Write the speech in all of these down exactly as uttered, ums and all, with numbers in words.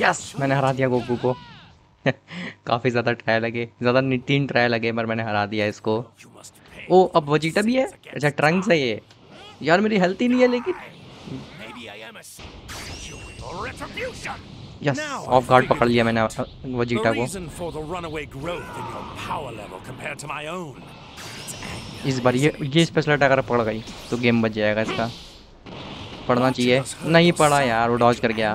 Yes मैंने हरा दिया गोकू को। काफ़ी ज़्यादा ट्राई लगे, ज़्यादा तीन ट्राई लगे पर मैंने हरा दिया इसको। ओ अब वेजिटा भी है, अच्छा ट्रंक्स है ये। यार मेरी हेल्थ ही नहीं है लेकिन। यस ऑफ गार्ड पकड़ लिया मैंने वेजिटा को। इस बार ये ये स्पेशल अटैक अगर पड़ गई तो गेम बच जाएगा इसका। पढ़ना चाहिए, नहीं पढ़ा यार, वो डॉज कर गया।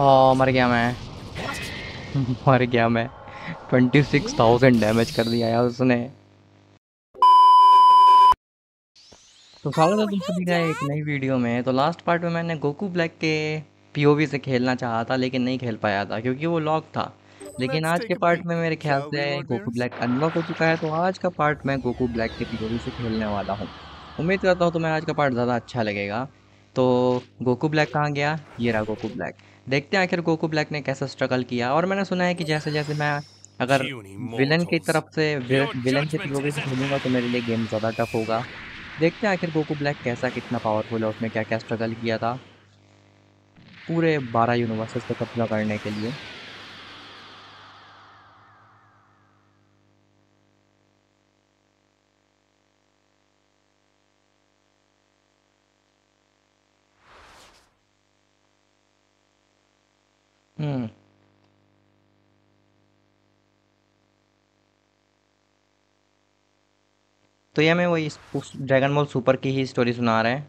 ओह मर गया मैं। मर गया मैं। छब्बीस हज़ार डैमेज कर दिया यार उसने। तो स्वागत है तुम सभी का एक नई वीडियो में। तो लास्ट पार्ट में मैंने गोकू ब्लैक के पीओवी से खेलना चाहा था लेकिन नहीं खेल पाया था क्योंकि वो लॉक था। लेकिन आज के पार्ट में मेरे ख्याल से गोकू ब्लैक अनलॉक हो चुका है, तो आज का पार्ट मैं गोकू ब्लैक के पीओवी से खेलने वाला हूँ। उम्मीद करता हूँ तुम्हें आज का पार्ट ज़्यादा अच्छा लगेगा। तो गोकू ब्लैक कहाँ गया? ये रहा गोकू ब्लैक। देखते हैं आखिर गोकू ब्लैक ने कैसा स्ट्रगल किया। और मैंने सुना है कि जैसे जैसे मैं अगर विलन की तरफ से विलन के पीओवी से खेलूँगा तो मेरे लिए गेम ज़्यादा टफ होगा। देखते हैं आखिर गोकू ब्लैक कैसा, कितना पावरफुल है, उसने क्या क्या स्ट्रगल किया था पूरे बारह यूनिवर्सेस को कब्जा करने के लिए। हम्म तो यह हमें वही ड्रैगन बॉल सुपर की ही स्टोरी सुना रहे हैं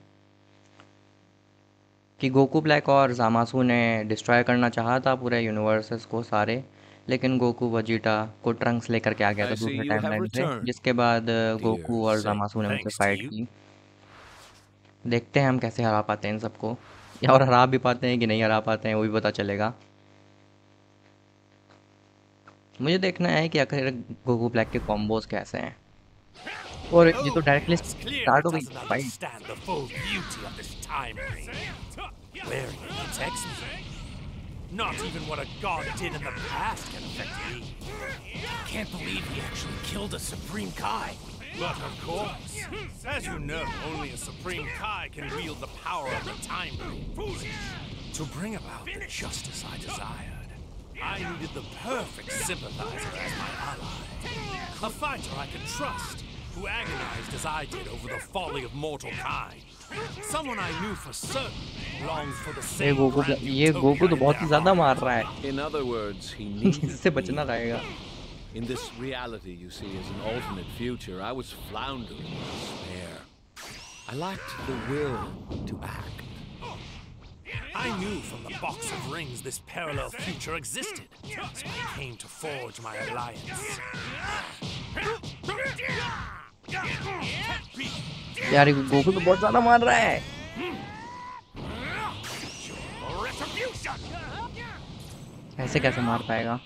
कि गोकू ब्लैक और ज़ामासु ने डिस्ट्रॉय करना चाहा था पूरे यूनिवर्सेस को सारे, लेकिन गोकू वेजिटा को ट्रंक्स लेकर के आ गया था दूसरे टाइमलाइन से, जिसके बाद गोकू और ज़ामासु ने उनसे फाइट की। देखते हैं हम कैसे हरा पाते हैं इन सबको, और हरा भी पाते हैं कि नहीं हरा पाते हैं वो भी पता चलेगा। मुझे देखना है कि आखिर गोकू ब्लैक के कॉम्बोज कैसे हैं। और ये तो डायरेक्टली स्टार्ट हो गई fight. But of course, as you know, only a Supreme Kai can wield the power of the time loop. To bring about the justice I desired, I needed the perfect sympathizer as my ally. A fighter I could trust, who agonized as I did over the folly of mortal kind. Someone I knew for certain longed for the same. ये Goku ये Goku तो बहुत ही ज़्यादा मार रहा है। In other words, he needs. इससे बचना रहेगा। In this reality you see as an alternate future, I was floundering in despair. I lacked the will to act. I knew from the box of rings this parallel future existed, so I came to forge my alliance. यार ये Goku तो बहुत ज़्यादा मार रहा है। ऐसे कैसे मार पाएगा?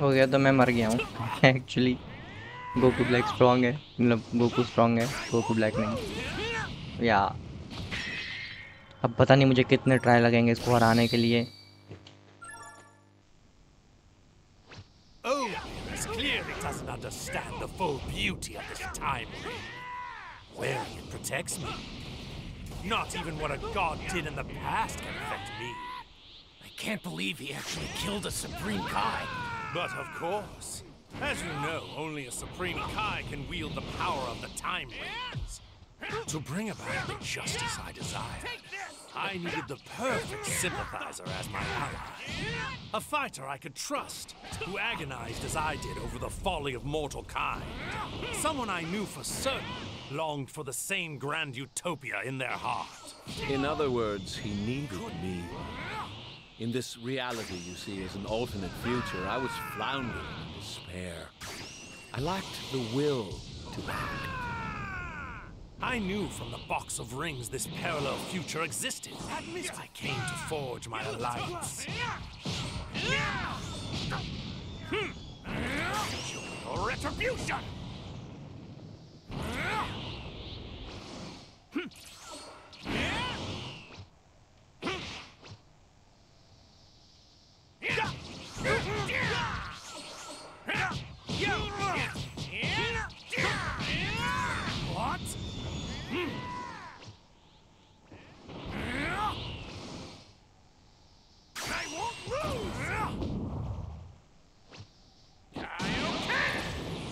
हो गया तो मैं मर गया हूँ। एक्चुअली गोकू ब्लैक स्ट्रॉन्ग है, मतलब गोकू स्ट्रॉन्ग है, गोकू ब्लैक नहीं। या अब पता नहीं मुझे कितने ट्राई लगेंगे इसको हराने के लिए। To bring about the justice I desired, I needed the perfect sympathizer as my ally. A fighter I could trust, who agonized as I did over the folly of mortal kind. Someone I knew for certain longed for the same grand utopia in their heart. In other words, he needed me. In this reality you see as an alternate future, I was floundering in despair. I lacked the will to act. I knew from the box of rings this parallel future existed. I came to forge my alliance. Hmm. Retribution!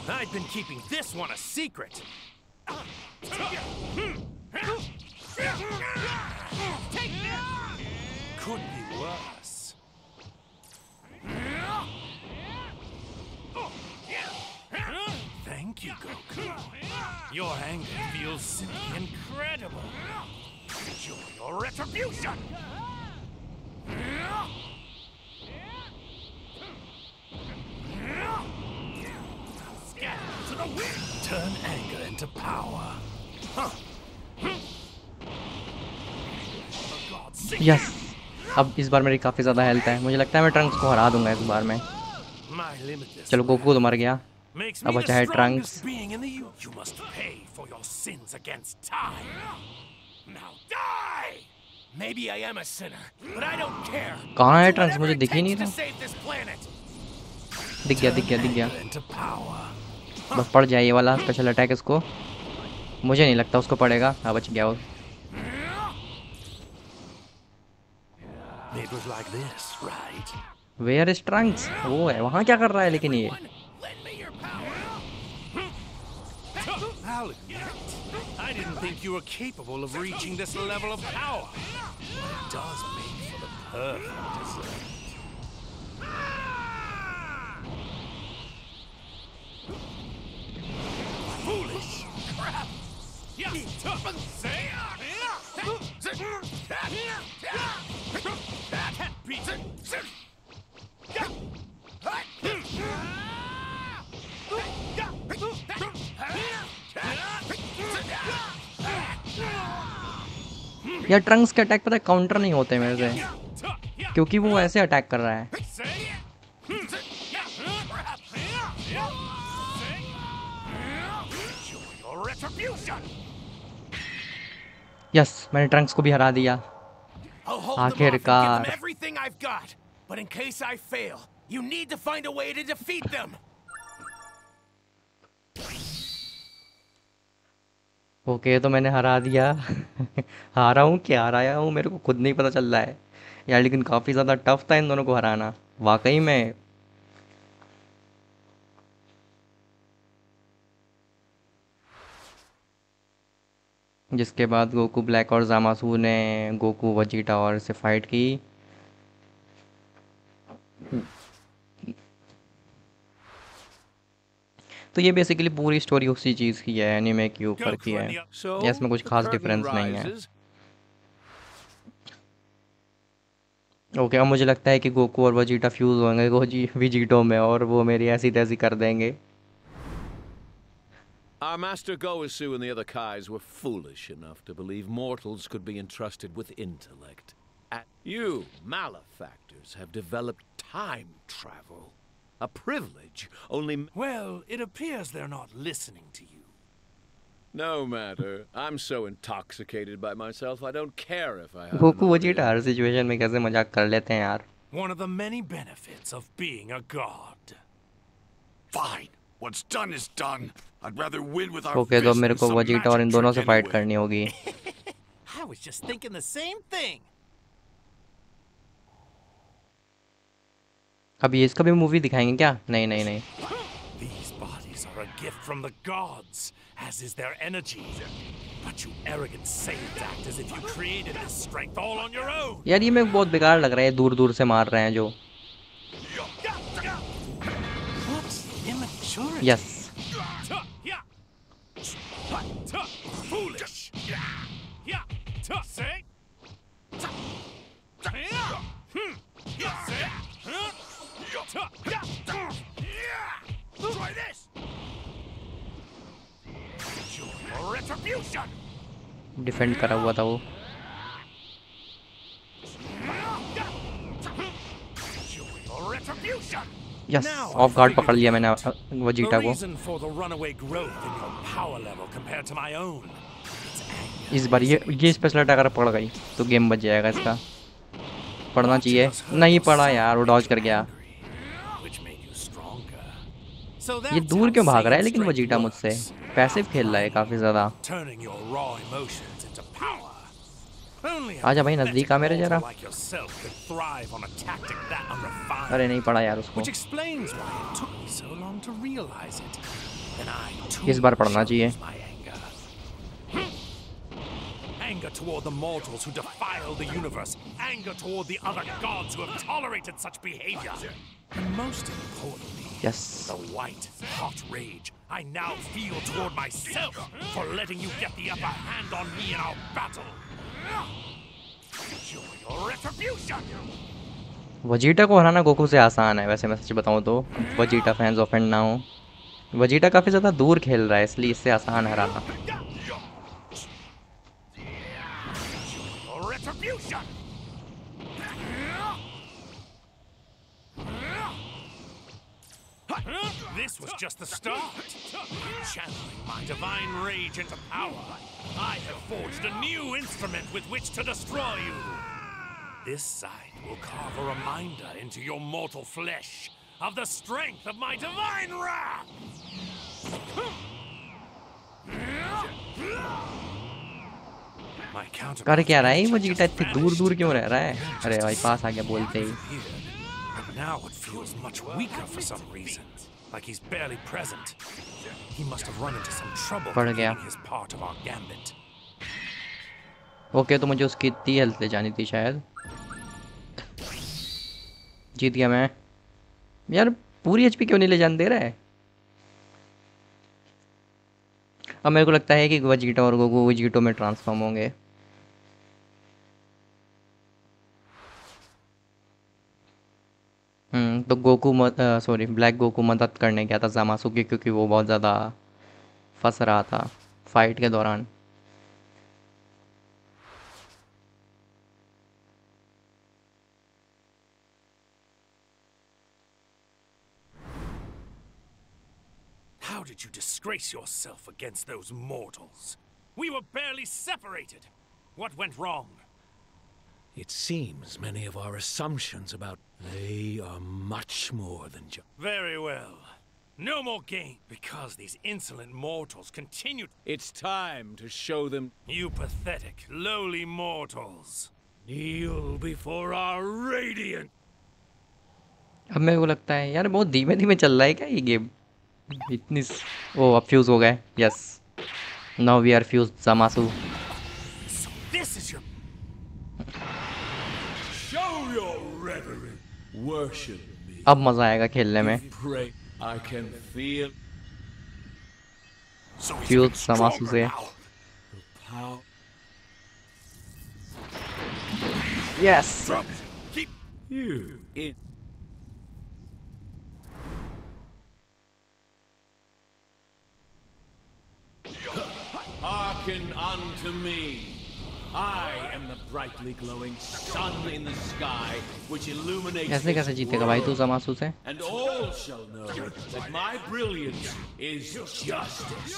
I've been keeping this one a secret. Take that! Could be worse. Thank you, Goku. Your anger feels simply incredible. Enjoy your retribution! Turn anger into power. Huh. Yes. अब इस बार मेरी काफी ज्यादा health है. मुझे लगता है मैं ट्रंक्स को हरा दूंगा इस बार में. चलो गोकू तो मर गया. अब बचा है ट्रंक्स. कहाँ है ट्रंक्स? मुझे दिख ही नहीं रहा. दिख गया दिख गया दिख गया. बस पड़ जाए ये वाला स्पेशल अटैक इसको. मुझे नहीं लगता उसको पड़ेगा. हाँ बच गया वो. Where is Trunks? वो है वहाँ. क्या कर रहा है लेकिन ये? Foolish crap! यार ट्रंक्स के अटैक पता है काउंटर नहीं होते मेरे से, क्योंकि वो ऐसे अटैक कर रहा है. यस, मैंने ट्रंक्स को भी हरा दिया आखिरकार. ओके तो मैंने हरा दिया. हारा हूँ क्या हराया हूँ मेरे को खुद नहीं पता चल रहा है यार. लेकिन काफ़ी ज़्यादा टफ था इन दोनों को हराना वाकई में. जिसके बाद गोकू ब्लैक और ज़ामासू ने गोकू वेजिटा और से फाइट की. तो ये बेसिकली पूरी स्टोरी उसी चीज़ की है, एनीमे के ऊपर की है. या इसमें कुछ खास डिफरेंस नहीं है. ओके okay, अब मुझे लगता है कि गोकू और वेजिटा फ्यूज़ होंगे गोजी वेजिटो में और वो मेरी ऐसी तैसी कर देंगे. Our master Gowasu and the other Kais were foolish enough to believe mortals could be entrusted with intellect. You malefactors have developed time travel, a privilege only... Well, it appears they're not listening to you. No matter. I'm so intoxicated by myself, I don't care if I have... Goku Vegeta her situation में कैसे मजाक कर लेते हैं यार. One of the many benefits of being a god. Fine. What's done is done. I'd rather win with our okay, so मेरे को Vegeta और इन दोनों से फाइट करनी होगी. I was just thinking the same thing. अब ये इसका भी मूवी दिखाएंगे क्या? नहीं नहीं नहीं. These bodies are a gift from the gods, as is their energy. But you arrogant saints act as if you created this strength all on your own. यार ये मेरे को बहुत बेकार लग रहा है. दूर दूर से मार रहे हैं जो. Yes. Foolish. Try this. Retribution. Defend करा हुआ था वो। यस, ऑफ गार्ड पकड़ लिया मैंने वेजिटा को। इस बार ये ये स्पेशल अटैक अगर पकड़ गई तो गेम बच जाएगा इसका। पढ़ना चाहिए, नहीं पढ़ा यार, वो डॉज कर गया। ये दूर क्यों भाग रहा है लेकिन वेजिटा मुझसे पैसिव खेल रहा है काफी ज्यादा। आजा भाई नजदीक आ मेरे जरा। अरे नहीं पढ़ा यार उसको, इस बार पढ़ना चाहिए। Anger toward the mortals who defile the universe. Anger toward the other gods who have tolerated such behavior. And most importantly, yes, the white hot rage I now feel toward myself for letting you get the upper hand on me in our battle. Enjoy your retribution. Vegeta को हराना Goku से आसान है वैसे, मैं सच बताऊं तो। Vegeta fans offend ना हो, वेजिटा काफी ज्यादा दूर खेल रहा है इसलिए इससे आसान हराना। This was just the start. Channeling my divine rage into power, I have forged a new instrument with which to destroy you. This side will carve a reminder into your mortal flesh of the strength of my divine wrath. कर क्या रहा है Vegeta, इतनी दूर दूर क्यों रह रहा है? अरे भाई पास आ गया बोलते ही। Now it feels much weaker for some reason, like he's barely present. He must have run into some trouble. पड़ गया। ओके तो मुझे उसकी इतनी हेल्थ ले जानी थी शायद। जीत गया मैं यार। पूरी एचपी क्यों नहीं ले जान दे रहा है? अब मेरे को लगता है कि वेजिटा और गोकू वेजिटो में ट्रांसफॉर्म होंगे। हम्म तो गोकू मत सॉरी ब्लैक गोकू मदद करने गया था ज़ामासु की, क्योंकि वो बहुत ज़्यादा फंस रहा था फाइट के दौरान। How did you disgrace yourself against those mortals? We were barely separated. What went wrong? It seems many of our assumptions about they are much more than just... Very well. No more game. Because these insolent mortals continue... It's time to show them... You pathetic, lowly mortals. Kneel before our radiant... अब मेरे को लगता है यार बहुत धीमे धीमे चल रहा है क्या ये गेम? इतनी ओ अब फ्यूज हो गए। Yes now we are fuse Zamasu. अब मजा आएगा खेलने में। फ्यूज ज़ामासु से yes. Hearken unto me. I am the brightly glowing sun in the sky which illuminates the world, and all shall know that my brilliance is justice.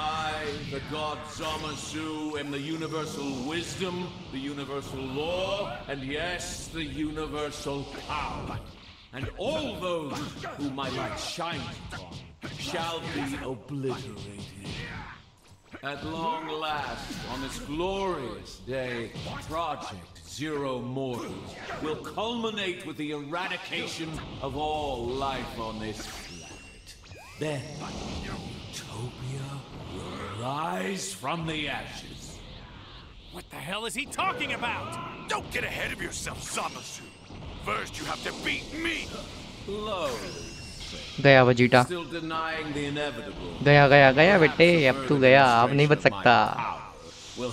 I, the god Zamasu, am the universal wisdom, the universal law, and yes, the universal power. And all those whom my light shines upon shall be obliterated. At long last, on this glorious day, Project Zero Mortals will culminate with the eradication of all life on this planet. Then, Utopia will rise from the ashes. What the hell is he talking about? Don't get ahead of yourself, Zamasu. First, you have to beat me. Lowly. गया Vegeta, गया गया गया बेटे, अब तू गया, अब नहीं बच सकता।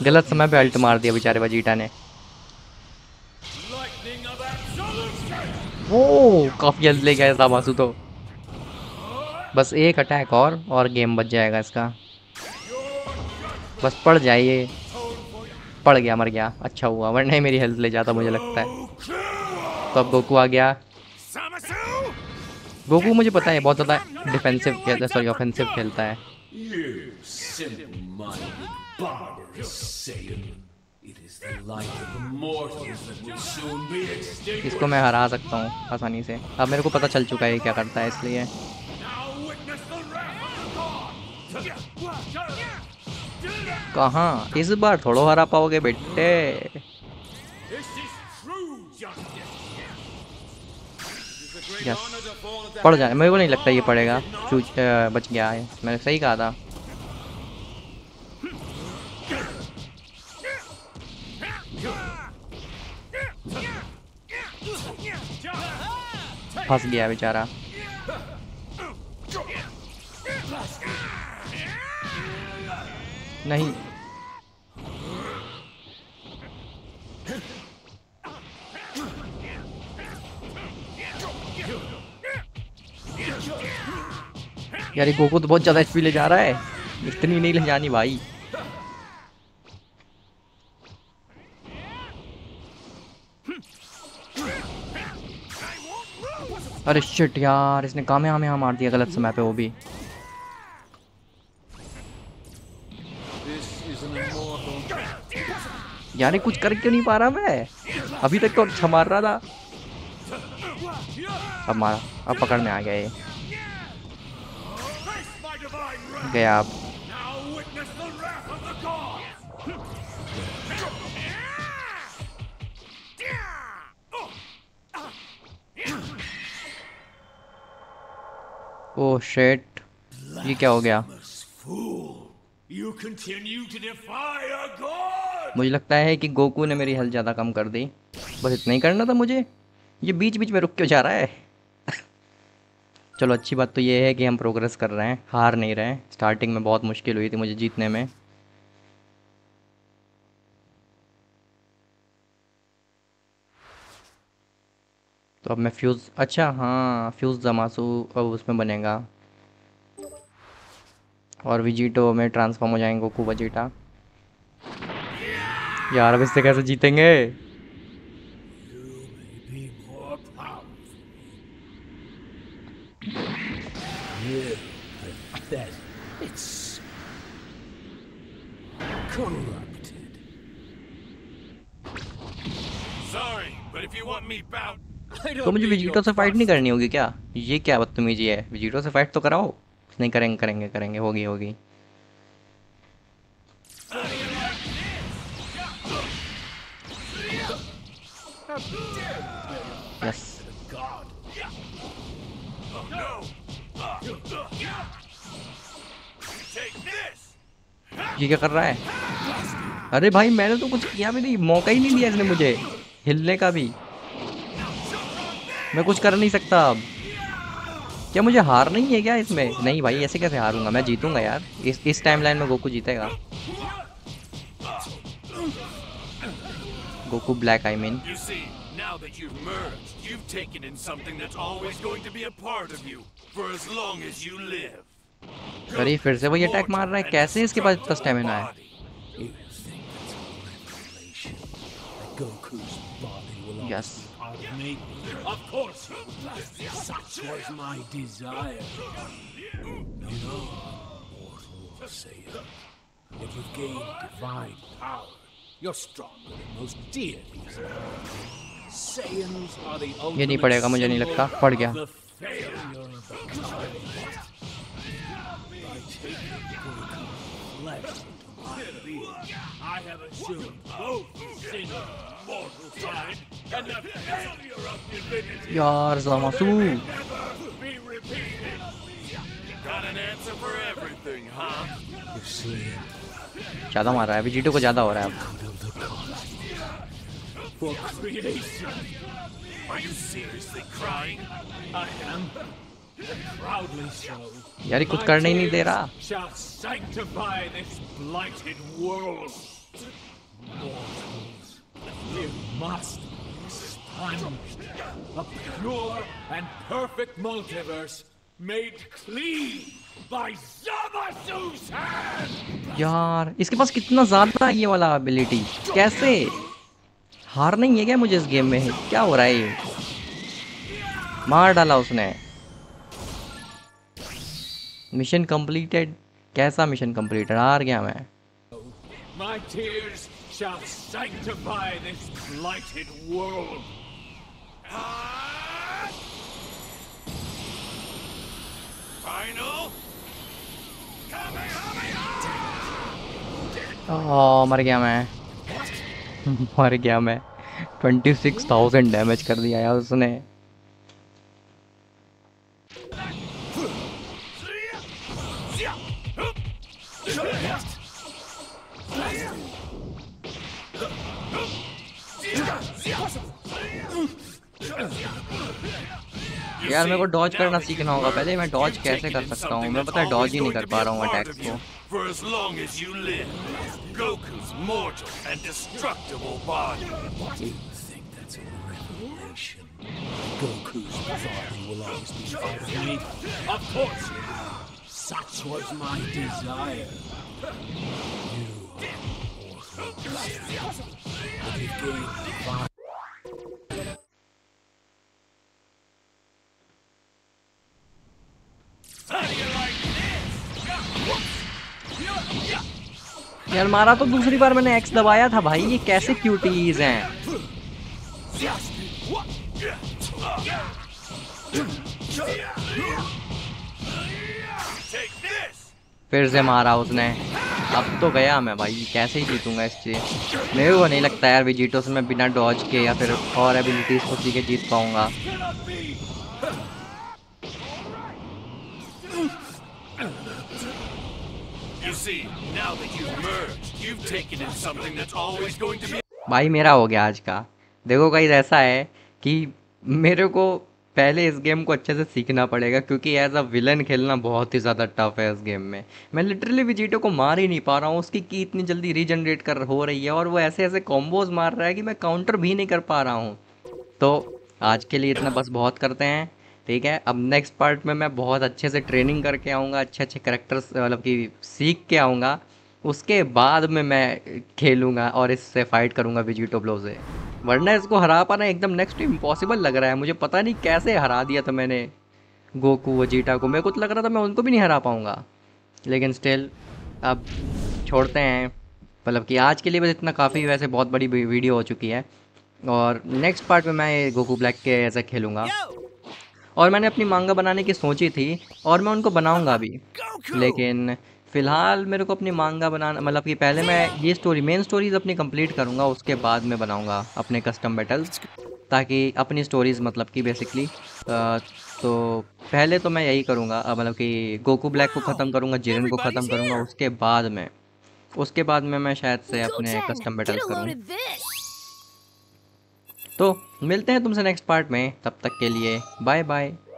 गलत समय पे अल्ट मार दिया बेचारे वेजिटा ने। वो काफी जल्द ले गया ज़ामासु तो। बस एक अटैक और और गेम बच जाएगा इसका। बस पड़ जाइए। पड़ गया, मर गया, अच्छा हुआ, वरना मेरी हेल्थ ले जाता मुझे लगता है। तो अब गोकू आ गया। गोकू मुझे पता है बहुत ज़्यादा डिफेंसिव खेलता है, सॉरी ऑफेंसिव खेलता है। इसको मैं हरा सकता हूँ आसानी से। अब मेरे को पता चल चुका है क्या करता है, इसलिए कहाँ इस बार थोड़ा हरा पाओगे बेटे। Yes. पड़ जाए, मेरे को नहीं लगता ये पड़ेगा। बच गया है, मैंने सही कहा था। फंस गया बेचारा। नहीं यार, ये गोकू तो बहुत ज्यादा एचपी ले जा रहा है, इतनी नहीं ले जानी भाई। अरे शिट यार, इसने कामेहामेहा मार दिया गलत समय पे, वो भी। यार ये कुछ कर क्यों नहीं पा रहा मैं, अभी तक तो अच्छा मार रहा था। अब मारा, अब पकड़ में आ गया ये। गया आप। ओह शिट, ये क्या हो गया? मुझे लगता है कि गोकू ने मेरी हेल्थ ज़्यादा कम कर दी। बस इतना ही करना था मुझे, ये बीच बीच में रुक क्यों जा रहा है। चलो अच्छी बात तो ये है कि हम प्रोग्रेस कर रहे हैं, हार नहीं रहे हैं। स्टार्टिंग में बहुत मुश्किल हुई थी मुझे जीतने में। तो अब मैं फ्यूज़, अच्छा हाँ फ्यूज़ ज़मासु अब उसमें बनेगा और वेजिटो में ट्रांसफॉर्म हो जाएंगे गोकू वेजिटा। यार अब इससे कैसे जीतेंगे? Corrupted. Sorry, but if you want me bout, तो मुझे वेजिटो से फाइट नहीं करनी होगी क्या? ये क्या बदतमीजी है, वेजिटो से फाइट तो कराओ। नहीं करेंगे करेंगे करेंगे होगी होगी। यस ये क्या कर रहा है? अरे भाई मैंने तो कुछ किया भी नहीं, मौका ही नहीं दिया इसने मुझे हिलने का भी। मैं कुछ कर नहीं सकता अब। क्या मुझे हार नहीं है क्या इसमें? नहीं भाई ऐसे कैसे हारूंगा मैं, जीतूंगा यार। इस इस टाइमलाइन में गोकू जीतेगा, गोकू ब्लैक आई मीन। अरे फिर से वही अटैक मार रहा है, कैसे इसके पास इतना स्टैमिना है? यस ये नहीं पड़ेगा मुझे नहीं लगता। पड़ गया। यार ज़मासु ज्यादा मार रहा है, वेजिटो को ज्यादा हो रहा है अब। यार कुछ करने ही नहीं दे रहा। यार इसके पास कितना ज्यादा ये वाला एबिलिटी, कैसे हार नहीं है क्या मुझे इस गेम में? क्या हो रहा है ये? मार डाला उसने। Mission completed. कैसा मिशन कंप्लीटेड? हार गया मैं। My tears shall sanctify this blighted world. Ah! Final. Oh, मर गया मैं। मर गया मैं। छब्बीस हज़ार डैमेज कर दिया यार उसने। यार मेरे को डॉज करना सीखना होगा पहले। मैं डॉज कैसे कर सकता हूँ? मैं पता है डॉज ही नहीं कर पा रहा हूँ अटैक्स को। यार मारा तो दूसरी बार मैंने एक्स दबाया था भाई। ये कैसे क्यूटीज हैं? फिर से मारा उसने। अब तो गया मैं भाई। कैसे ही जीतूंगा इससे? मेरे को नहीं लगता यार वेजिटो से मैं बिना डॉज के या फिर और एबिलिटीज को सीख के जीत पाऊंगा। भाई मेरा हो गया आज का। देखो गाइस ऐसा है कि मेरे को पहले इस गेम को अच्छे से सीखना पड़ेगा क्योंकि एज अ विलन खेलना बहुत ही ज़्यादा टफ है इस गेम में। मैं लिटरली वेजिटो को मार ही नहीं पा रहा हूँ। उसकी की इतनी जल्दी रीजनरेट कर हो रही है और वो ऐसे ऐसे कॉम्बोज मार रहा है कि मैं काउंटर भी नहीं कर पा रहा हूँ। तो आज के लिए इतना बस बहुत करते हैं, ठीक है? अब नेक्स्ट पार्ट में मैं बहुत अच्छे से ट्रेनिंग करके आऊँगा, अच्छे अच्छे करैक्टर्स मतलब कि सीख के आऊँगा। उसके बाद में मैं खेलूँगा और इससे फ़ाइट करूँगा वेजिटो ब्लो से। वरना इसको हरा पाना एकदम नेक्स्ट इम्पॉसिबल लग रहा है मुझे। पता नहीं कैसे हरा दिया था मैंने गोकू वेजिटा को। मेरे को तो लग रहा था मैं उनको भी नहीं हरा पाऊँगा, लेकिन स्टिल अब छोड़ते हैं। मतलब कि आज के लिए बस इतना काफ़ी। वैसे बहुत बड़ी वीडियो हो चुकी है और नेक्स्ट पार्ट में मैं गोकू ब्लैक के ऐसा खेलूँगा। और मैंने अपनी मांगा बनाने की सोची थी और मैं उनको बनाऊंगा भी, लेकिन फ़िलहाल मेरे को अपनी मांगा बनाना मतलब कि पहले मैं ये स्टोरी मेन स्टोरीज़ अपनी कंप्लीट करूंगा, उसके बाद मैं बनाऊंगा अपने कस्टम बैटल्स ताकि अपनी स्टोरीज़ मतलब कि बेसिकली। तो पहले तो मैं यही करूंगा, मतलब कि गोकू ब्लैक को ख़त्म करूंगा, जिरन को ख़त्म करूंगा, उसके बाद में उसके बाद में मैं शायद से अपने कस्टम बैटल्स करूँगा। तो मिलते हैं तुमसे नेक्स्ट पार्ट में। तब तक के लिए बाय बाय।